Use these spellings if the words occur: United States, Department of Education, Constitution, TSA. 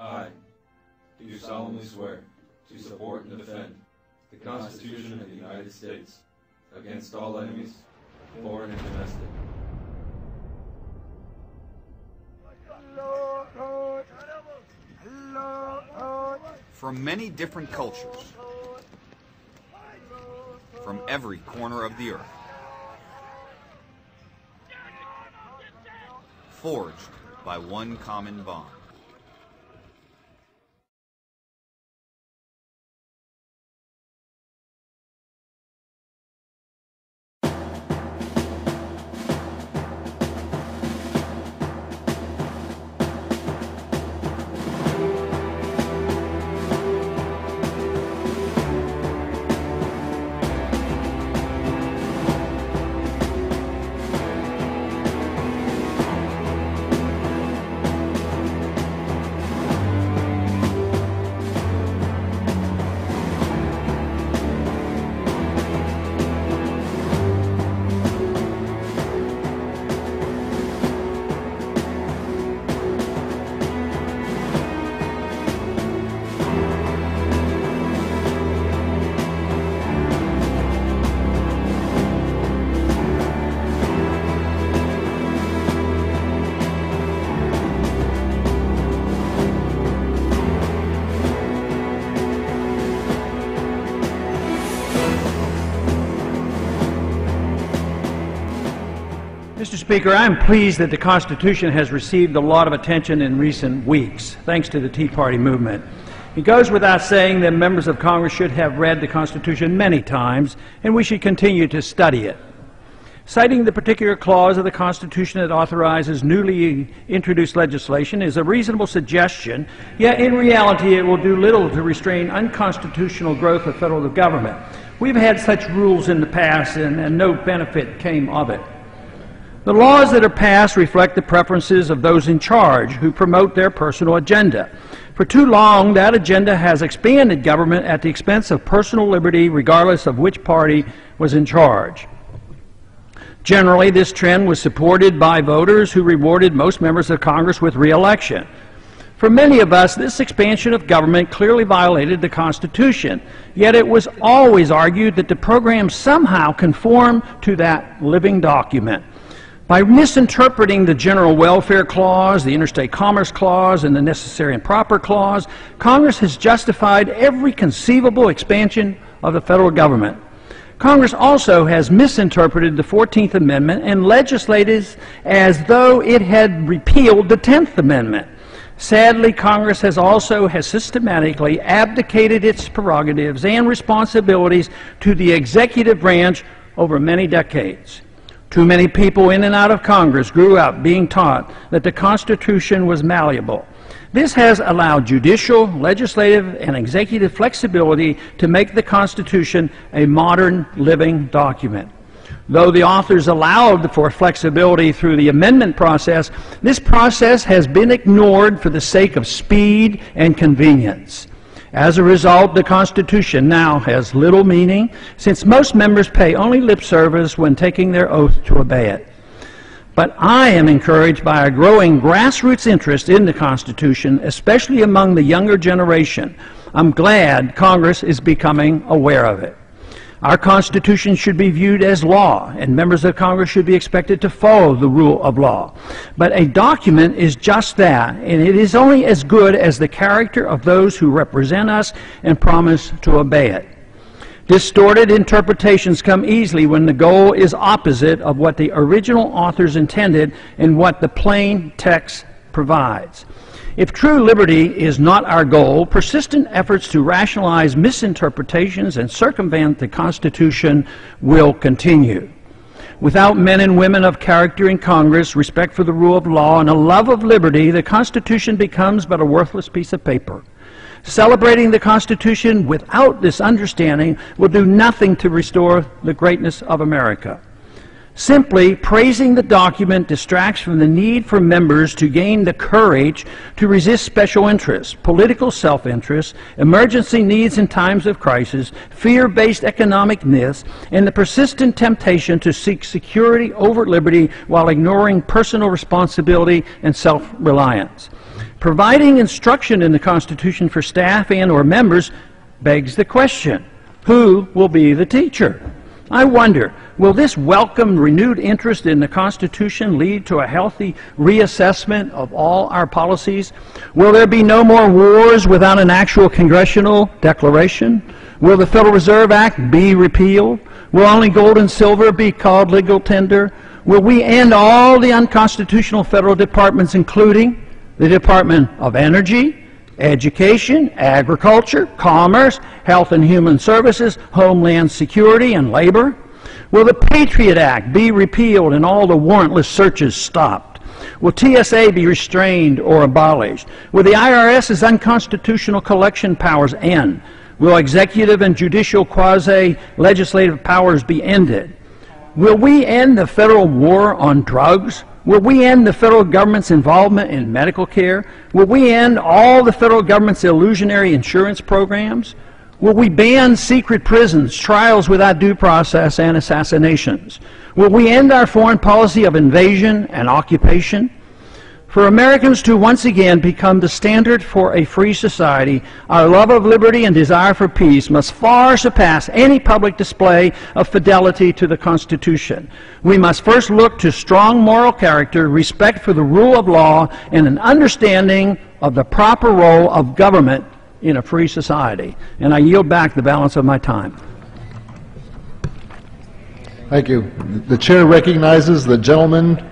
I do solemnly swear to support and defend the Constitution of the United States against all enemies, foreign and domestic. From many different cultures, from every corner of the earth, forged by one common bond. Mr. Speaker, I am pleased that the Constitution has received a lot of attention in recent weeks, thanks to the Tea Party movement. It goes without saying that members of Congress should have read the Constitution many times, and we should continue to study it. Citing the particular clause of the Constitution that authorizes newly introduced legislation is a reasonable suggestion, yet in reality it will do little to restrain unconstitutional growth of federal government. We've had such rules in the past, and no benefit came of it. The laws that are passed reflect the preferences of those in charge who promote their personal agenda. For too long, that agenda has expanded government at the expense of personal liberty, regardless of which party was in charge. Generally, this trend was supported by voters who rewarded most members of Congress with re-election. For many of us, this expansion of government clearly violated the Constitution, yet it was always argued that the program somehow conformed to that living document. By misinterpreting the General Welfare Clause, the Interstate Commerce Clause, and the Necessary and Proper Clause, Congress has justified every conceivable expansion of the federal government. Congress also has misinterpreted the 14th Amendment and legislated as though it had repealed the 10th Amendment. Sadly, Congress has also systematically abdicated its prerogatives and responsibilities to the executive branch over many decades. Too many people in and out of Congress grew up being taught that the Constitution was malleable. This has allowed judicial, legislative, and executive flexibility to make the Constitution a modern living document. Though the authors allowed for flexibility through the amendment process, this process has been ignored for the sake of speed and convenience. As a result, the Constitution now has little meaning, since most members pay only lip service when taking their oath to obey it. But I am encouraged by a growing grassroots interest in the Constitution, especially among the younger generation. I'm glad Congress is becoming aware of it. Our Constitution should be viewed as law, and members of Congress should be expected to follow the rule of law. But a document is just that, and it is only as good as the character of those who represent us and promise to obey it. Distorted interpretations come easily when the goal is opposite of what the original authors intended and what the plain text provides. If true liberty is not our goal, persistent efforts to rationalize misinterpretations and circumvent the Constitution will continue. Without men and women of character in Congress, respect for the rule of law, and a love of liberty, the Constitution becomes but a worthless piece of paper. Celebrating the Constitution without this understanding will do nothing to restore the greatness of America. Simply praising the document distracts from the need for members to gain the courage to resist special interests, political self-interest, emergency needs in times of crisis, fear-based economic myths, and the persistent temptation to seek security over liberty while ignoring personal responsibility and self-reliance. Providing instruction in the Constitution for staff and or members begs the question, who will be the teacher? I wonder, will this welcome renewed interest in the Constitution lead to a healthy reassessment of all our policies? Will there be no more wars without an actual congressional declaration? Will the Federal Reserve Act be repealed? Will only gold and silver be called legal tender? Will we end all the unconstitutional federal departments, including the Department of Energy, Education, Agriculture, Commerce, Health and Human Services, Homeland Security, and Labor? Will the Patriot Act be repealed and all the warrantless searches stopped? Will TSA be restrained or abolished? Will the IRS's unconstitutional collection powers end? Will executive and judicial quasi-legislative powers be ended? Will we end the federal war on drugs? Will we end the federal government's involvement in medical care? Will we end all the federal government's illusionary insurance programs? Will we ban secret prisons, trials without due process, and assassinations? Will we end our foreign policy of invasion and occupation? For Americans to once again become the standard for a free society, our love of liberty and desire for peace must far surpass any public display of fidelity to the Constitution. We must first look to strong moral character, respect for the rule of law, and an understanding of the proper role of government in a free society. And I yield back the balance of my time. Thank you. The chair recognizes the gentleman.